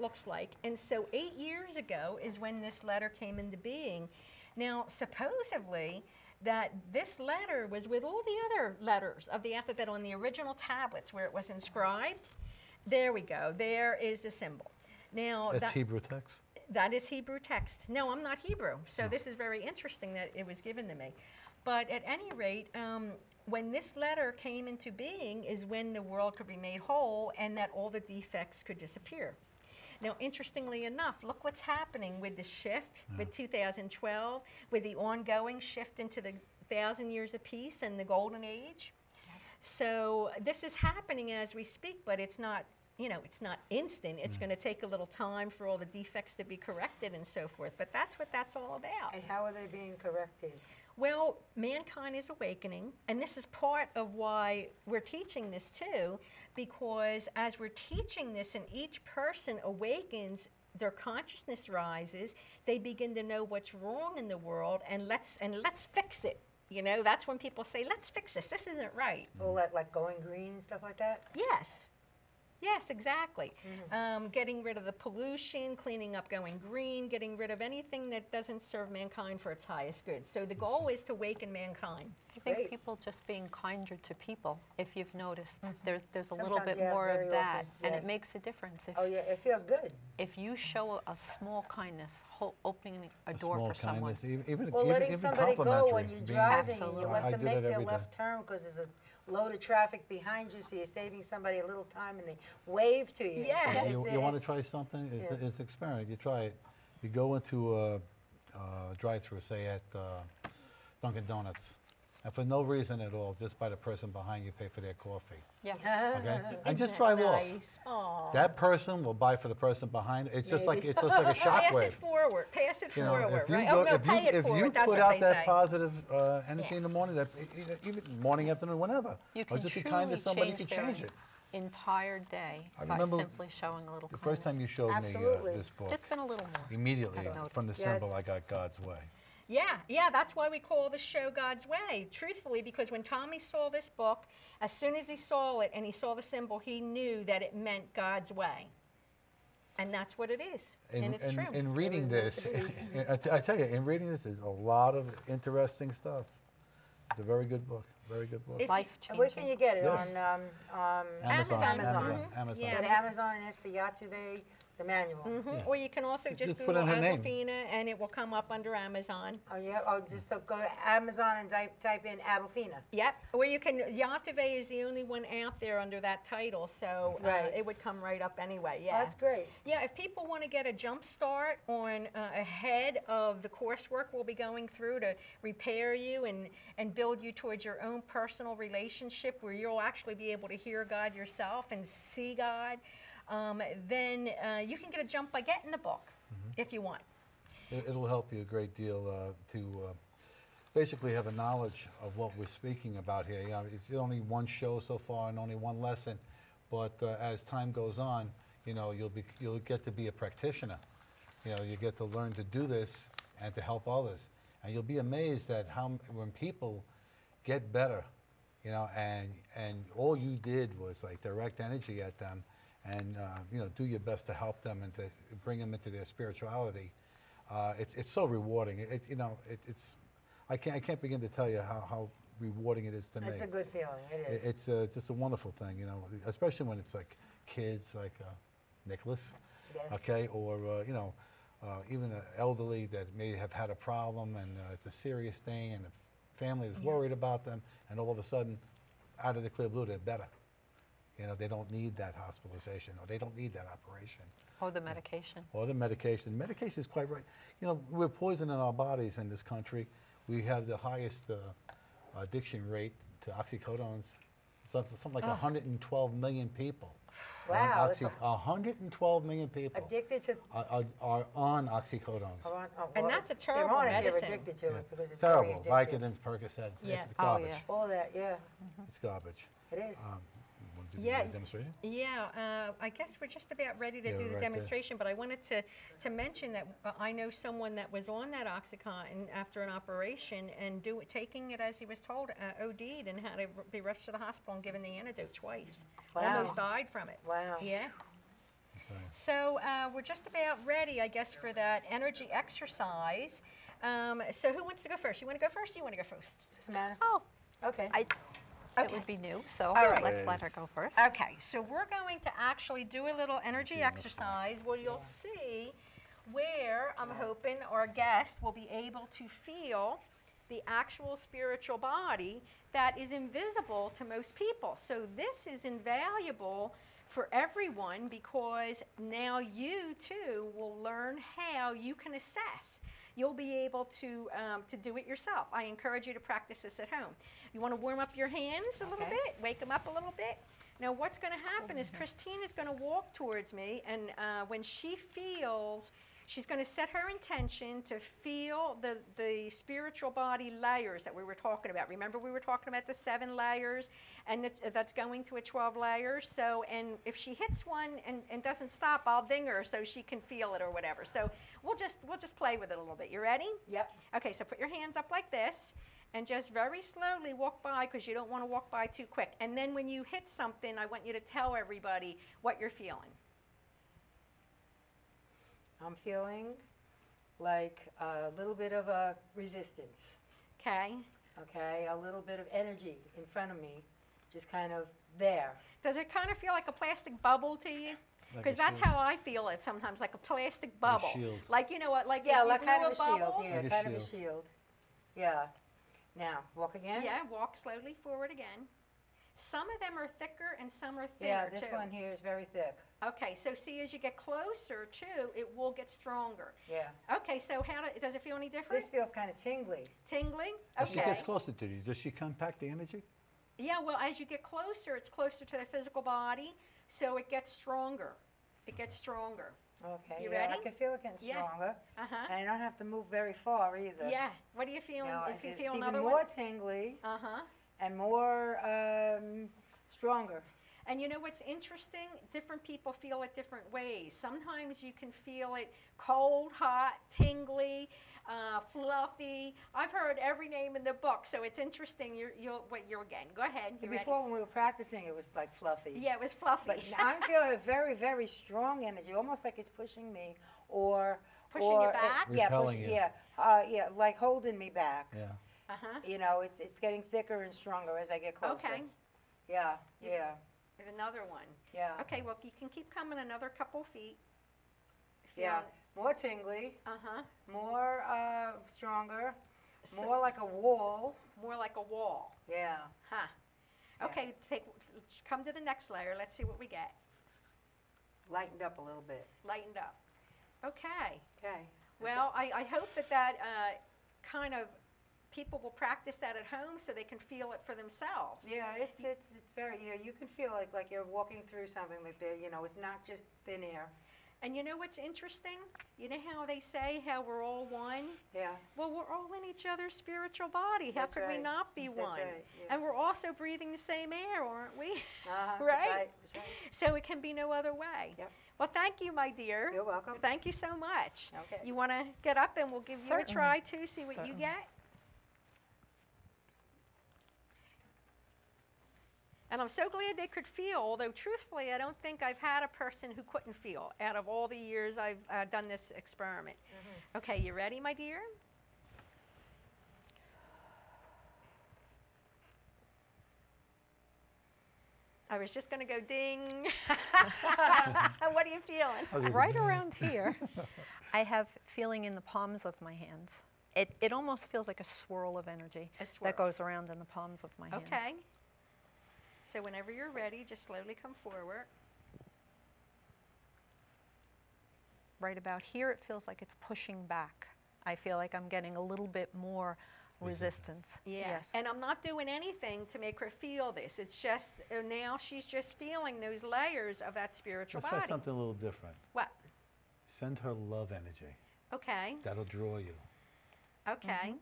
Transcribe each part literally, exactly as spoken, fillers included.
that looks like. And so eight years ago is when this letter came into being. Now, supposedly, that this letter was with all the other letters of the alphabet on the original tablets where it was inscribed. There we go. There is the symbol. Now, that's that, Hebrew text? That is Hebrew text. No, I'm not Hebrew. So no. This is very interesting that it was given to me. But at any rate, um, when this letter came into being is when the world could be made whole and that all the defects could disappear. Now, interestingly enough, look what's happening with the shift, yeah. with two thousand twelve, with the ongoing shift into the thousand years of peace and the golden age. Yes. So this is happening as we speak, but it's not, you know, it's not instant. It's mm. going to take a little time for all the defects to be corrected and so forth. But that's what that's all about. And how are they being corrected? Well, mankind is awakening, and this is part of why we're teaching this too, because as we're teaching this and each person awakens, their consciousness rises, they begin to know what's wrong in the world, and let's, and let's fix it. You know, that's when people say, let's fix this, this isn't right. Oh, like, like going green and stuff like that? Yes. Yes, exactly. Mm-hmm. um, getting rid of the pollution, cleaning up, going green, getting rid of anything that doesn't serve mankind for its highest good. So the goal is to awaken mankind. I think Great. people just being kinder to people, if you've noticed, mm-hmm. there, there's a Sometimes, little bit yeah, more of that, yes. and it makes a difference. If, oh yeah, it feels good. If you show a, a small kindness, ho opening a, a door small for someone. Kindness, even, well, even, letting even somebody go when you're driving, absolutely. you let I them make their left day. turn because there's a load of traffic behind you, so you're saving somebody a little time, and they wave to you. Yeah. yeah you, you want to try something? It's, yeah. it's experiment. You try it. You go into a, a drive-through, say at uh, Dunkin' Donuts, and for no reason at all, just by the person behind you, pay for their coffee. Yes. Okay. And just drive nice. off. Aww. That person will buy for the person behind. It's Maybe. just like it's just like a shockwave. Pass it forward. Pass it you know, forward. Right? Go, oh no, pay you, it if forward. If you That's put out that say. positive uh, energy yeah. in the morning, that even morning, afternoon, whenever, you can or just be kind to somebody, you can change it. Entire day I by simply showing a little the kindness. First time you showed Absolutely. me uh, this book. Just been a little more. Immediately from the yes. symbol, I got God's Way. Yeah, yeah, that's why we call the show God's Way, truthfully, because when Tommy saw this book, as soon as he saw it and he saw the symbol, he knew that it meant God's way. And that's what it is, in, and it's in, true. In reading this, I, t I tell you, in reading this, there's a lot of interesting stuff. It's a very good book. Very good book. Life-changing. Where can you get it? Yes. On um, um, Amazon. Amazon. Amazon. Mm-hmm. Amazon. Yeah. Go to Amazon and ask for YATUVAY, the manual. Mm-hmm. yeah. Or you can also just, just Google Adolphina, and it will come up under Amazon. Oh, yeah? Oh, just so go to Amazon and type, type in Adolphina. Yep. Or you can, YATUVAY is the only one out there under that title, so right. uh, it would come right up anyway. Yeah. Oh, that's great. Yeah, if people want to get a jump start on uh, ahead of the coursework we'll be going through to repair you and, and build you towards your own personal relationship where you'll actually be able to hear God yourself and see God, um, then uh, you can get a jump by getting the book mm-hmm. if you want. It, it'll help you a great deal uh, to uh, basically have a knowledge of what we're speaking about here. You know, it's only one show so far and only one lesson, but uh, as time goes on, you know, you'll be you'll get to be a practitioner. You know, you get to learn to do this and to help others, and you'll be amazed at how when people get better, you know, and and all you did was like direct energy at them, and uh, you know, do your best to help them and to bring them into their spirituality. Uh, it's it's so rewarding. It, it you know it, it's I can't I can't begin to tell you how how rewarding it is to me. It's a good feeling. It is. It, it's uh, just a wonderful thing, you know, especially when it's like kids like uh, Nicholas, yes. okay, or uh, you know, uh, even an elderly that may have had a problem and uh, it's a serious thing and. A, family was worried about them, and all of a sudden, out of the clear blue, they're better. You know, they don't need that hospitalization, or they don't need that operation. Or the medication. Or the medication. Medication is quite right. You know, we're poisoning our bodies in this country. We have the highest uh, addiction rate to oxycodones. Something, something like oh. one hundred twelve million people. Wow. Oxy one hundred twelve million people addicted to are, are, are on oxycodones. Are on, oh, well, and that's a terrible they're medicine. They're addicted to yeah. it because it's terrible. Vicodin, Percocet, it's, yeah. it's oh, garbage. Yes. All that, yeah. Mm-hmm. It's garbage. It is. Um, want to do yeah. the demonstration? Yeah. Uh, I guess we're just about ready to yeah, do the right demonstration, there. but I wanted to, to mention that I know someone that was on that OxyContin after an operation and do, taking it as he was told, uh, OD'd, and had to be rushed to the hospital and given the antidote twice. Wow. Almost died from it. Wow. Yeah. So uh, we're just about ready, I guess, for that energy exercise. Um, so who wants to go first? You want to go first or you want to go first? Doesn't matter. Oh, okay. I, okay. It would be new, so right. let's let her go first. Okay, so we're going to actually do a little energy exercise where you'll see where I'm hoping our guest will be able to feel the actual spiritual body that is invisible to most people. So this is invaluable for everyone because now you too will learn how you can assess. You'll be able to, um, to do it yourself. I encourage you to practice this at home. You want to warm up your hands a little okay. bit, wake them up a little bit. Now what's going to happen is Christine is going to walk towards me, and uh, when she feels, she's going to set her intention to feel the, the spiritual body layers that we were talking about. Remember we were talking about the seven layers, and the, that's going to a twelve layer. So, and if she hits one and, and doesn't stop, I'll ding her so she can feel it or whatever. So we'll just, we'll just play with it a little bit. You ready? Yep. Okay, so put your hands up like this. And just very slowly walk by, because you don't want to walk by too quick. And then when you hit something, I want you to tell everybody what you're feeling. I'm feeling like a little bit of a resistance. Okay. Okay, a little bit of energy in front of me, just kind of there. Does it kind of feel like a plastic bubble to you? Because like that's how I feel it sometimes, like a plastic bubble. Like a shield. Like, you know what, like yeah, like kind of a bubble? shield. Yeah, like kind shield. of a shield. Yeah. Now, walk again? Yeah, walk slowly forward again. Some of them are thicker and some are thinner, too. Yeah, this too. one here is very thick. Okay, so see, as you get closer, too, it will get stronger. Yeah. Okay, so how do, does it feel any different? This feels kind of tingly. Tingly? Okay. As she gets closer to you, does she compact the energy? Yeah, well, as you get closer, it's closer to the physical body, so it gets stronger. It gets stronger. Okay, you yeah, ready? I can feel it getting yeah. stronger, uh-huh. and I don't have to move very far either. Yeah, what are you feeling? No, if you feel another one, it's even more tingly uh-huh. and more um, stronger. And you know what's interesting? Different people feel it different ways. Sometimes you can feel it cold, hot, tingly, uh, fluffy. I've heard every name in the book, so it's interesting. You're, you'll, what you're again. Go ahead. You're Before ready. when we were practicing, it was like fluffy. Yeah, it was fluffy. But I'm feeling a very, very strong energy, almost like it's pushing me, or pushing or, you back. It, yeah, pushing, you. yeah, uh, yeah, like holding me back. Yeah. Uh huh. You know, it's it's getting thicker and stronger as I get closer. Okay. Yeah. Yeah. yeah. Another one. Yeah. Okay, well, you can keep coming another couple feet. Yeah. More tingly. Uh-huh. More uh, stronger. So more like a wall. More like a wall. Yeah. Huh. Okay, yeah. Take, come to the next layer. Let's see what we get. Lightened up a little bit. Lightened up. Okay. Okay. Well, I, I hope that that uh, kind of people will practice that at home so they can feel it for themselves. Yeah, it's it's it's very yeah, you can feel like like you're walking through something like that, you know, it's not just thin air. And you know what's interesting? You know how they say how we're all one? Yeah. Well, we're all in each other's spiritual body. How That's could right. we not be That's one? Right, yeah. And we're also breathing the same air, aren't we? Uh-huh, right? That's right, that's right. So it can be no other way. Yep. Well, thank you, my dear. You're welcome. Thank you so much. Okay. You want to get up and we'll give Certainly. you a try too, see what Certainly. you get? And I'm so glad they could feel, although truthfully, I don't think I've had a person who couldn't feel out of all the years I've uh, done this experiment. Mm-hmm. Okay, you ready, my dear? I was just gonna go ding. What are you feeling? Right around here, I have feeling in the palms of my hands. It, it almost feels like a swirl of energy swirl. that goes around in the palms of my hands. Okay. So whenever you're ready, just slowly come forward. Right about here, it feels like it's pushing back. I feel like I'm getting a little bit more resistance. Yeah. Yes. And I'm not doing anything to make her feel this. It's just uh, now she's just feeling those layers of that spiritual Let's body. Let's try something a little different. What? Send her love energy. Okay. That'll draw you. Okay. Mm-hmm.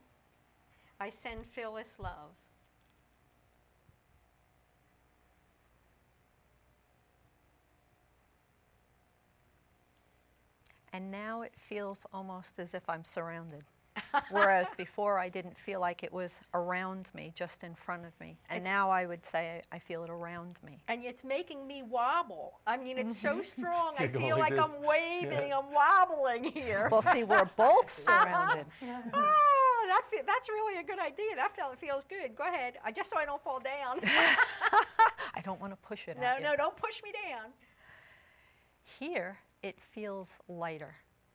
I send Phyllis love. And now it feels almost as if I'm surrounded. Whereas before I didn't feel like it was around me, just in front of me. And it's, now I would say I feel it around me. And it's making me wobble. I mean, it's so strong. I feel like, like I'm waving, yeah. I'm wobbling here. Well, see, we're both surrounded. Yeah. Oh, that fe that's really a good idea. That feels good. Go ahead. I just so I don't fall down. I don't want to push it out. No, no, don't push me down. Here, it feels lighter.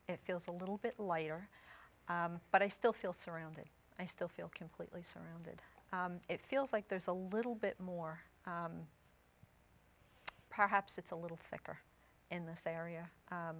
It feels a little bit lighter. Um, but I still feel surrounded. I still feel completely surrounded. Um, it feels like there's a little bit more. Um, perhaps it's a little thicker in this area, um,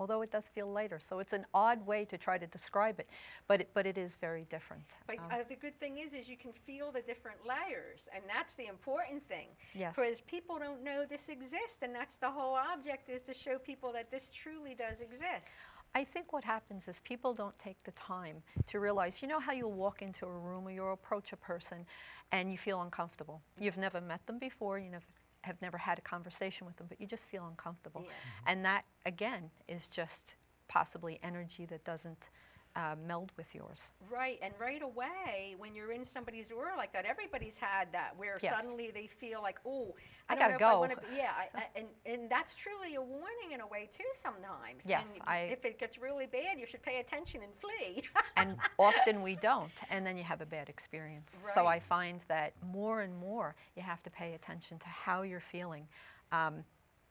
although it does feel lighter. So it's an odd way to try to describe it, but it, but it is very different. But um, uh, the good thing is, is you can feel the different layers, and that's the important thing. Yes. Because people don't know this exists, and that's the whole object, is to show people that this truly does exist. I think what happens is people don't take the time to realize, you know how you'll walk into a room or you'll approach a person and you feel uncomfortable. You've never met them before, you never, have never had a conversation with them, but you just feel uncomfortable. Yeah. Mm-hmm. And that, again, is just possibly energy that doesn't uh, meld with yours. Right, and right away, when you're in somebody's aura like that, everybody's had that, where yes. suddenly they feel like, oh, I, I gotta go. I wanna be, yeah, I, I, and, and that's truly a warning in a way too sometimes. Yes, and I, if it gets really bad, you should pay attention and flee. And often we don't, and then you have a bad experience. Right. So I find that more and more you have to pay attention to how you're feeling um,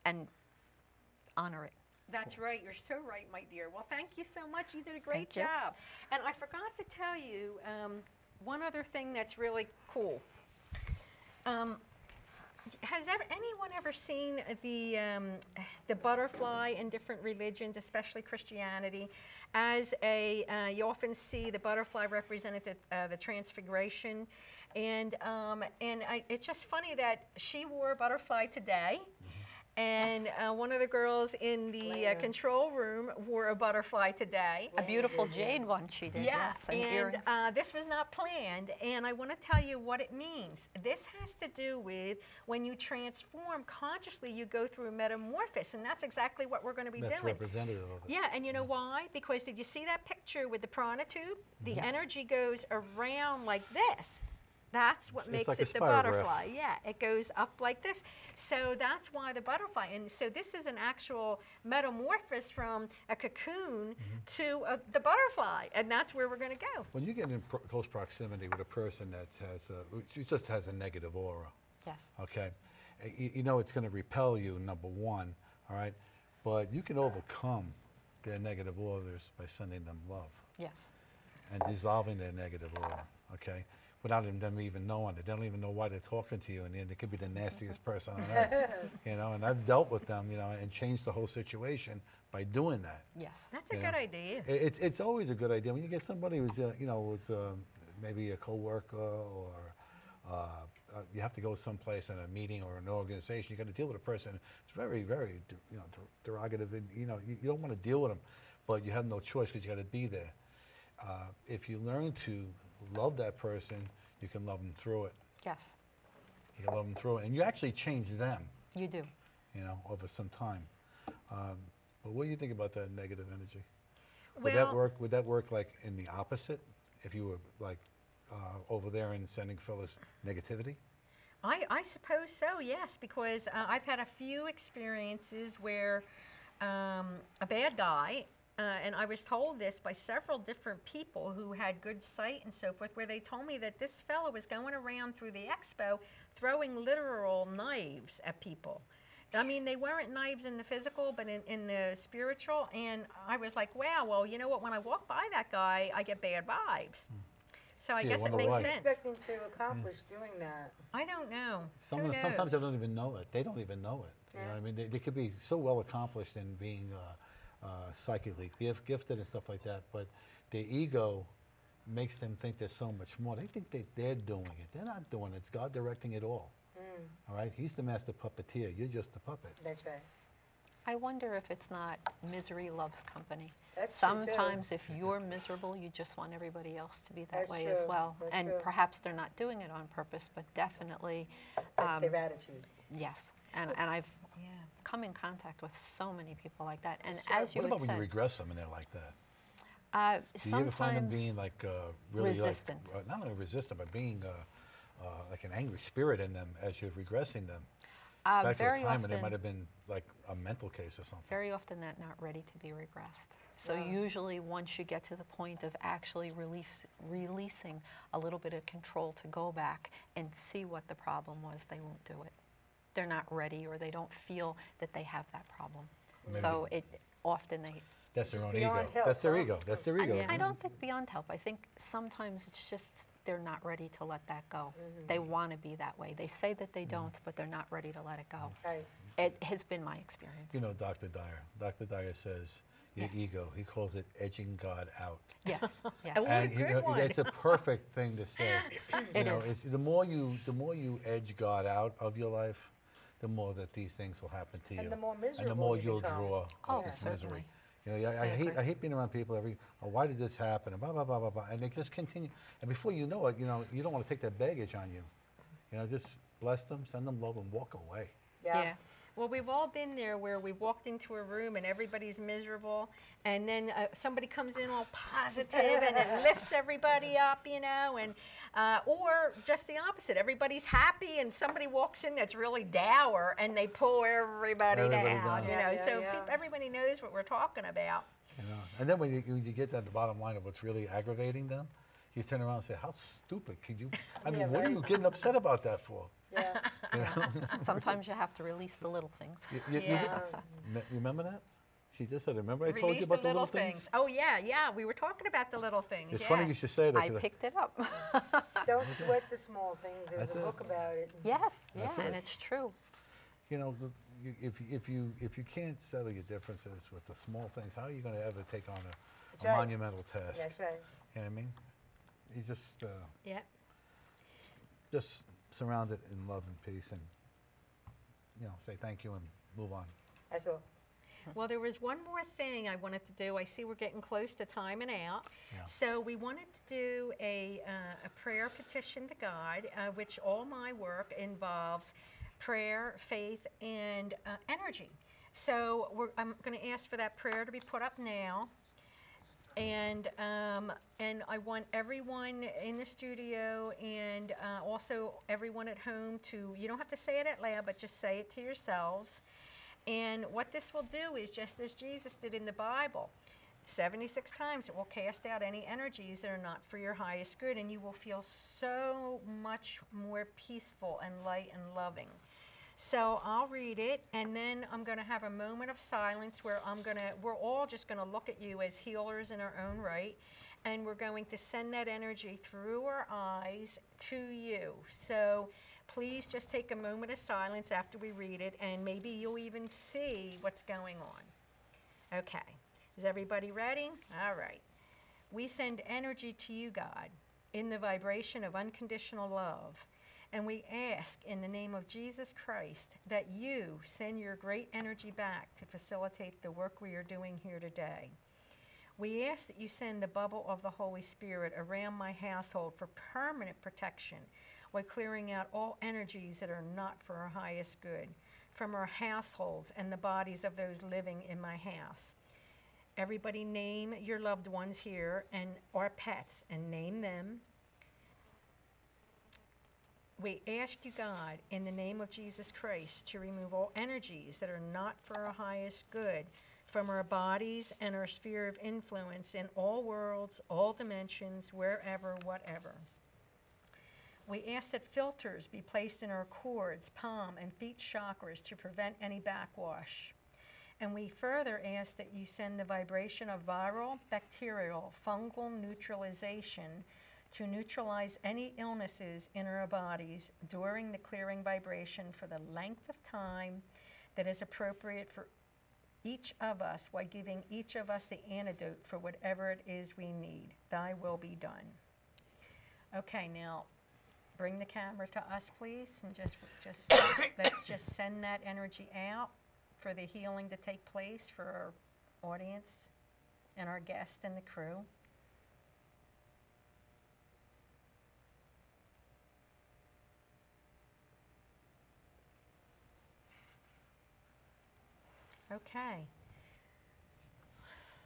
and honor it. That's right. You're so right, my dear. Well, thank you so much. You did a great job. And I forgot to tell you um, one other thing that's really cool. Um, has ever, anyone ever seen the, um, the butterfly in different religions, especially Christianity? As a, uh, you often see the butterfly represented the, uh, the transfiguration. And, um, and I, it's just funny that she wore a butterfly today. And uh, one of the girls in the uh, control room wore a butterfly today. A beautiful jade one she did, yeah. yes. And, and uh, this was not planned, and I want to tell you what it means. This has to do with when you transform consciously, you go through a metamorphosis, and that's exactly what we're going to be that's doing. That's representative of it. Yeah, and you know why? Because did you see that picture with the prana tube? The yes. energy goes around like this. That's what it's makes like it the butterfly. Yeah, it goes up like this. So that's why the butterfly. And so this is an actual metamorphosis from a cocoon mm-hmm. to a, the butterfly. And that's where we're going to go. When you get in pro close proximity with a person that has a, just has a negative aura. Yes. Okay. You, you know it's going to repel you, number one. All right. But you can overcome their negative auras by sending them love. Yes. And dissolving their negative aura. Okay. Without them even knowing it. They don't even know why they're talking to you, and it could be the nastiest person on earth, you know, and I've dealt with them, you know, and changed the whole situation by doing that. Yes, that's a good idea. It, it's, it's always a good idea. When you get somebody who's, uh, you know, who's uh, maybe a co-worker or uh, uh, you have to go someplace in a meeting or an organization, you got to deal with a person. It's very, very, you know, derogative. And, you know, you, you don't want to deal with them, but you have no choice because you got to be there. Uh, if you learn to love that person, you can love them through it. Yes. You can love them through it. And you actually change them. You do. You know, over some time. Um, but what do you think about that negative energy? Well, would that work, would that work like in the opposite? If you were like uh, over there and sending Phyllis negativity? I, I suppose so, yes, because uh, I've had a few experiences where um, a bad guy, Uh, and I was told this by several different people who had good sight and so forth, where they told me that this fellow was going around through the expo throwing literal knives at people. I mean, they weren't knives in the physical, but in, in the spiritual. And I was like, wow, well, you know what? When I walk by that guy, I get bad vibes. Mm. So I Gee, guess I it makes right. sense. What are you expecting to accomplish yeah. doing that? I don't know. Some, sometimes they don't even know it. They don't even know it. Yeah. You know what I mean? They, they could be so well accomplished in being... Uh, Uh, psychically gift, gifted and stuff like that, but their ego makes them think there's so much more. They think they, they're doing it. They're not doing it. It's God directing it all. Mm. All right? He's the master puppeteer. You're just the puppet. That's right. I wonder if it's not misery loves company. That's Sometimes true. If you're miserable, you just want everybody else to be that That's way true. As well. That's and true. Perhaps they're not doing it on purpose, but definitely... That's um, their attitude. Yes. And, and I've... Yeah. come in contact with so many people like that. And sure. as you What about would when say, you regress them and they're like that? Uh, Do you ever find them being like uh, really resistant? Like, uh, not only resistant, but being uh, uh, like an angry spirit in them as you're regressing them. Uh, Back very to a time often, when there might have been like a mental case or something. Very often they're not ready to be regressed. So yeah. usually once you get to the point of actually release, releasing a little bit of control to go back and see what the problem was, they won't do it. They're not ready, or they don't feel that they have that problem. Maybe. So it often they... That's their own ego. Help, That's their huh? ego. That's their ego. I, yeah. I don't think beyond help. I think sometimes it's just they're not ready to let that go. Mm-hmm. They want to be that way. They say that they don't, mm-hmm. but they're not ready to let it go. Okay. It has been my experience. You know, Doctor Dyer. Doctor Dyer says your yes. ego. He calls it edging God out. Yes. yes. And, and you know, it's a perfect thing to say. it you know, is. It's, the more you, the more you edge God out of your life, the more that these things will happen to you. And the more miserable And the more you'll become. draw oh, this certainly. misery. You know, I, I, I hate I hate being around people. Every oh, why did this happen? And blah blah blah blah blah. And they just continue. And before you know it, you know you don't want to take that baggage on you. You know, just bless them, send them love, and walk away. Yeah. yeah. Well, we've all been there where we walked into a room and everybody's miserable, and then uh, somebody comes in all positive and it lifts everybody up, you know, and uh, or just the opposite. Everybody's happy and somebody walks in that's really dour and they pull everybody, everybody down, down, you know. Yeah, yeah, so yeah. People, everybody knows what we're talking about. You know, and then when you, when you get to the bottom line of what's really aggravating them, you turn around and say, how stupid could you, I mean, yeah, what right. are you getting upset about that for? Yeah. You know? Sometimes you have to release the little things. You, you, yeah. you remember that? She just said, remember I release told you about the little, the little things? things? Oh, yeah, yeah. We were talking about the little things. It's yeah. funny you should say that. I picked it up. Don't sweat the small things. There's That's a it. book about it. Yes, yeah, it. and it's true. You know, the, you, if, if, you, if you can't settle your differences with the small things, how are you going to ever take on a, a right. monumental task? That's right. You know what I mean? You just, uh, yeah. just surround it in love and peace, and you know, say thank you and move on. That's all. Well, there was one more thing I wanted to do. I see we're getting close to timing out, yeah. so we wanted to do a uh, a prayer petition to God, uh, which all my work involves prayer, faith, and uh, energy. So we're, I'm going to ask for that prayer to be put up now. And um, and I want everyone in the studio and uh, also everyone at home to, you don't have to say it out loud, but just say it to yourselves. And what this will do is just as Jesus did in the Bible, seventy-six times it will cast out any energies that are not for your highest good, and you will feel so much more peaceful and light and loving. So I'll read it, and then I'm going to have a moment of silence where I'm going to, we're all just going to look at you as healers in our own right, and we're going to send that energy through our eyes to you. So please just take a moment of silence after we read it, and maybe you'll even see what's going on. Okay. Is everybody ready? All right. We send energy to you, God, in the vibration of unconditional love. And we ask in the name of Jesus Christ that you send your great energy back to facilitate the work we are doing here today. We ask that you send the bubble of the Holy Spirit around my household for permanent protection while clearing out all energies that are not for our highest good from our households and the bodies of those living in my house. Everybody name your loved ones here and our pets and name them. We ask you, God, in the name of Jesus Christ, to remove all energies that are not for our highest good from our bodies and our sphere of influence in all worlds, all dimensions, wherever, whatever. We ask that filters be placed in our cords, palm, and feet chakras to prevent any backwash. And we further ask that you send the vibration of viral, bacterial, fungal neutralization to neutralize any illnesses in our bodies during the clearing vibration for the length of time that is appropriate for each of us while giving each of us the antidote for whatever it is we need. Thy will be done. Okay, now bring the camera to us, please, and just, just let's just send that energy out for the healing to take place for our audience and our guests and the crew. Okay.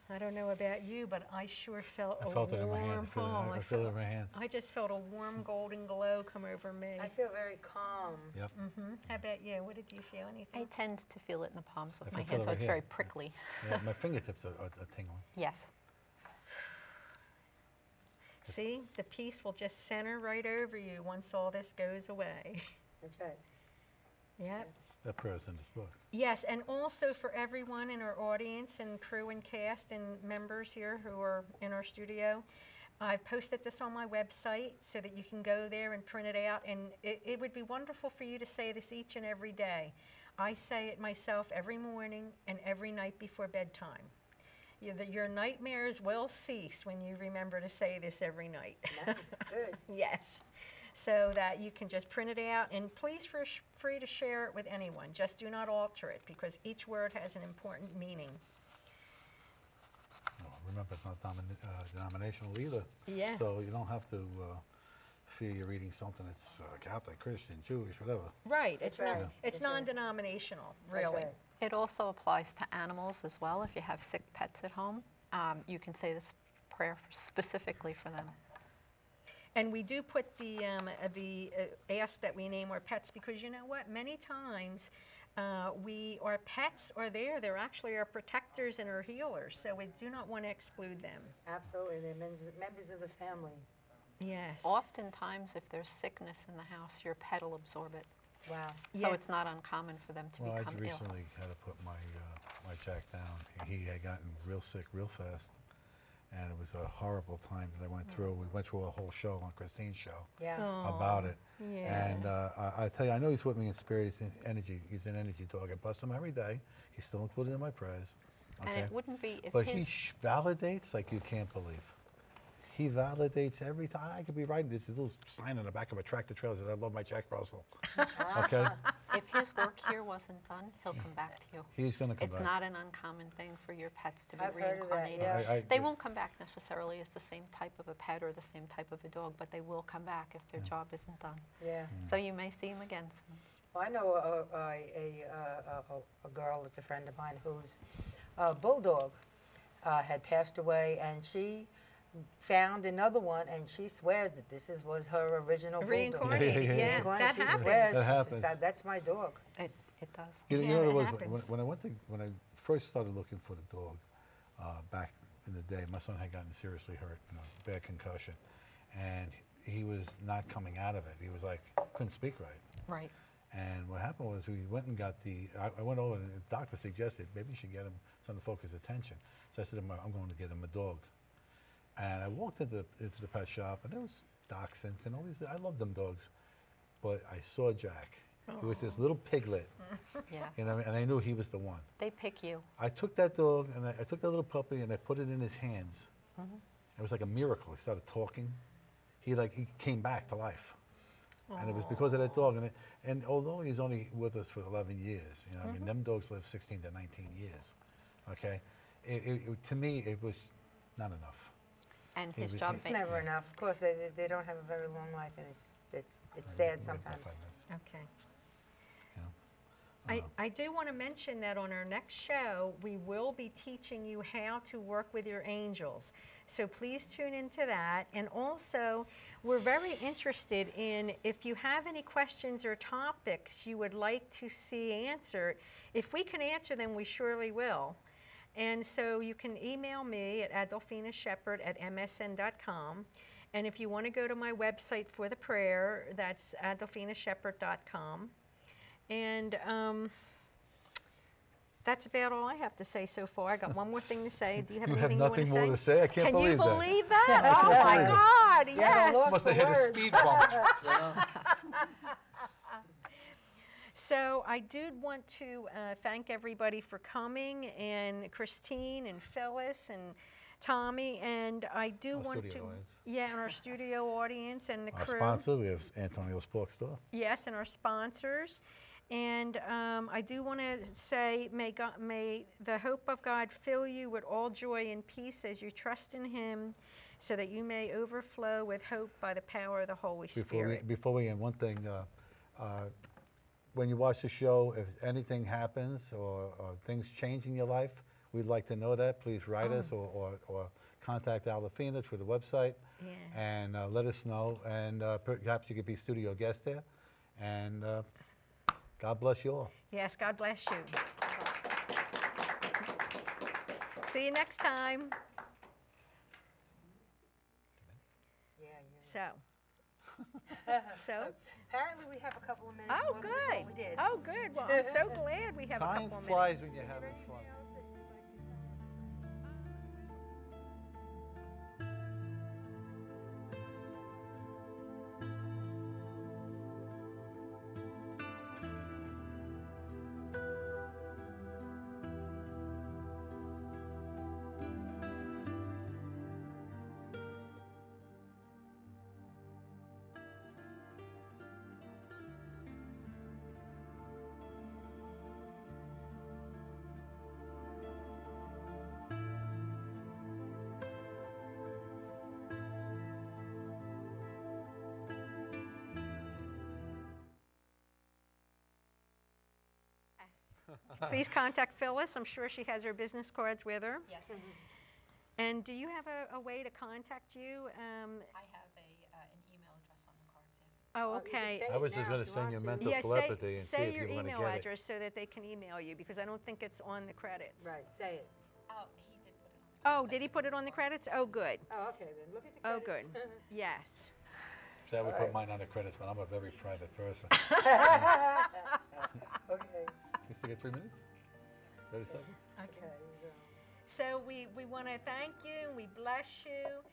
I don't know about you, but I sure felt I a felt warm it in my hand. I, oh, I, I feel it in my hands. I just felt a warm golden glow come over me. I feel very calm. Yep. Mm-hmm. How about you? What did you feel? Anything? I tend to feel it in the palms of I my hands, so it's hand. very prickly. Yeah, my fingertips are, are, are tingling. Yes. See, the peace will just center right over you once all this goes away. That's right. Yep. That prayer's in this book. Yes, and also for everyone in our audience and crew and cast and members here who are in our studio, I've posted this on my website so that you can go there and print it out. And it, it would be wonderful for you to say this each and every day. I say it myself every morning and every night before bedtime. You, the, your nightmares will cease when you remember to say this every night. Nice, good. Yes. So that you can just print it out, and please feel free to share it with anyone. Just do not alter it, because each word has an important meaning. Well, remember, it's not domin uh, denominational either. Yeah. So you don't have to uh, fear you're reading something that's uh, Catholic, Christian, Jewish, whatever. Right. It's right. Not, it's non-denominational, really. Right. It also applies to animals as well. If you have sick pets at home, um, you can say this prayer for, specifically for them. And we do put the, um, the uh, ask that we name our pets, because you know what? Many times uh, we, our pets are there. They're actually our protectors and our healers. So we do not want to exclude them. Absolutely. They're members of the family. Yes. Oftentimes, if there's sickness in the house, your pet will absorb it. Wow. So yeah. It's not uncommon for them to well, become ill. I recently ill. had to put my, uh, my Jack down. He, he had gotten real sick real fast. And it was a horrible time that I went through. We went through a whole show on Christine's show yeah. about it. Yeah. And uh, I, I tell you, I know he's with me in spirit. He's in energy. He's an energy dog. I bust him every day. He's still included in my prayers. Okay? And it wouldn't be if but his he sh validates like you can't believe. He validates every time. I could be writing this little sign on the back of a tractor trailer that says, I love my Jack Russell. Okay? If his work here wasn't done, he'll come back to you. He's going to come it's back. It's not an uncommon thing for your pets to be I've reincarnated. Heard of that, yeah. I, I, they I, won't come back necessarily as the same type of a pet or the same type of a dog, but they will come back if their yeah. job isn't done. Yeah. yeah. So you may see him again soon. Well, I know a, a, a, a, a girl that's a friend of mine whose uh, bulldog uh, had passed away, and she found another one, and she swears that this is, was her original bulldog. Yeah, yeah, yeah. yeah. That, she happens. Swears, that happens. She said, that's my dog. It, it does. You, yeah, you know it what it was, when, when, I went to, when I first started looking for the dog uh, back in the day, my son had gotten seriously hurt, you know, bad concussion, and he was not coming out of it. He was like, couldn't speak right. Right. And what happened was we went and got the, I, I went over and the doctor suggested maybe you should get him something to focus attention. So I said, I'm going to get him a dog. And I walked into the, into the pet shop, and there was dachshunds and all these. I love them dogs, but I saw Jack. Aww. It was this little piglet, yeah. You know, and I knew he was the one. They pick you. I took that dog, and I, I took that little puppy, and I put it in his hands. Mm-hmm. It was like a miracle. He started talking. He like he came back to life. Aww. And it was because of that dog. And it, and although he's only with us for eleven years, you know, mm-hmm. I mean, them dogs live sixteen to nineteen years. Okay, it, it, it, to me, it was not enough. And his job it's never enough. Of course, they, they don't have a very long life, and it's, it's, it's sad sometimes. Okay. Yeah. Uh, I, I do want to mention that on our next show, we will be teaching you how to work with your angels. So please tune into that. And also, we're very interested in if you have any questions or topics you would like to see answered. If we can answer them, we surely will. And so you can email me at adolphina shephard at m s n dot com. And if you want to go to my website for the prayer, that's adolphina shephard dot com. And um, that's about all I have to say so far. I got one more thing to say. Do you have you anything have nothing you want to say? more to say? I can't can believe that. Can you believe that? that? Oh, my God, yes. Yeah, I lost must the have words. Hit a speed bump. Yeah. So I did want to uh, thank everybody for coming, and Christine and Phyllis and Tommy, and I do our want to audience. yeah, and our studio audience and the our crew. Our sponsor, we have Antonio's Bookstore. Yes, and our sponsors, and um, I do want to say, may God, may the hope of God fill you with all joy and peace as you trust in Him, so that you may overflow with hope by the power of the Holy before Spirit. We, before we end, one thing. Uh, uh, When you watch the show, if anything happens or, or things change in your life, we'd like to know that, please write oh. us or, or, or contact Adolphina through the website, yeah. and uh, let us know. And uh, perhaps you could be studio guest there. And uh, God bless you all. Yes, God bless you. See you next time. Yeah, yeah. So, so. Apparently we have a couple of minutes. Oh, good. We did. Oh, good. Well, I'm so glad we have Time a couple of minutes. Time flies when you're having fun. Please contact Phyllis. I'm sure she has her business cards with her. Yes. Mm-hmm. And do you have a, a way to contact you? Um, I have a, uh, an email address on the cards. Yes. Oh, okay. Well, I was just going to send you mental yeah, telepathy and see if you want to get it. Say your email address so that they can email you, because I don't think it's on the credits. Right. Say it. Oh, he did put it on the credits. Oh, did he put it on the credits? Oh, good. Oh, okay then. Look at the credits. Oh, good. Yes. So I would right. put mine on the credits, but I'm a very private person. Okay. You still get three minutes? thirty seconds? Okay. So we, we want to thank you, we bless you,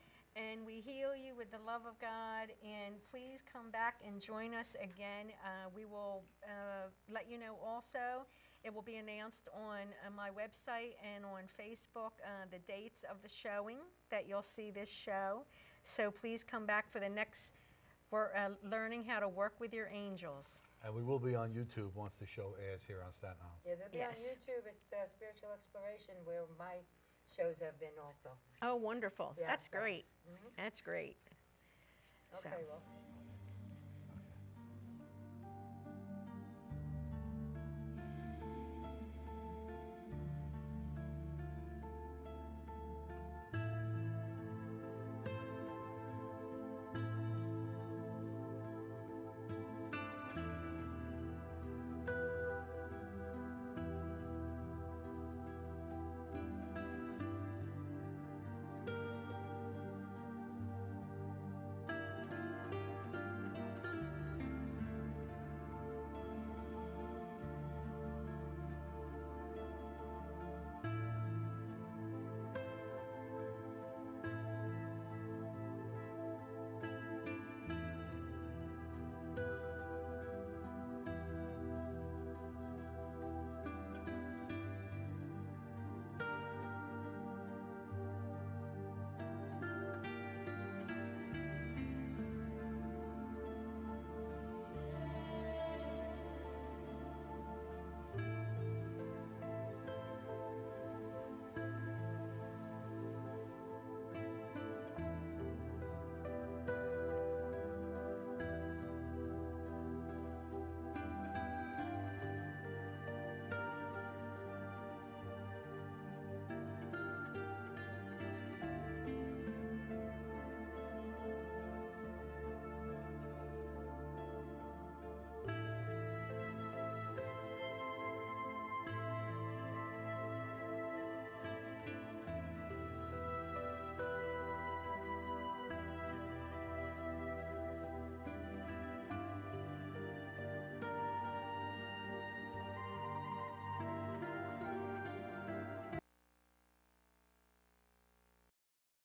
and we heal you with the love of God. And please come back and join us again. Uh, we will uh, let you know also. It will be announced on uh, my website and on Facebook, uh, the dates of the showing that you'll see this show. So please come back for the next, we're uh, learning how to work with your angels. And we will be on YouTube once the show airs here on Staten Island. Yeah, they'll be yes. on YouTube at uh, Spiritual Exploration, where my shows have been also. Oh, wonderful. Yeah, That's so. great. Mm-hmm. That's great. Okay, so. well.